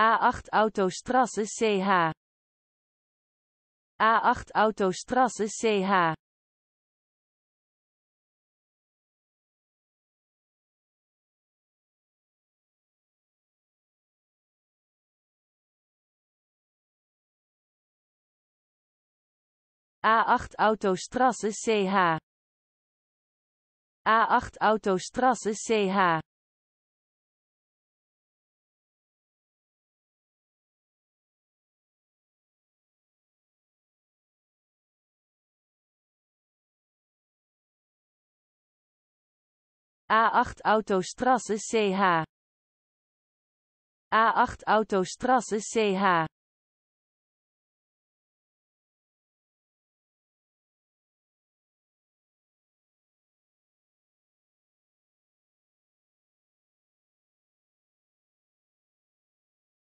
A8 Autostrasse CH. A8 Autostrasse CH. A8 Autostrasse CH. A8 Autostrasse CH. A8 Autostrasse CH. A8 Autostrasse CH.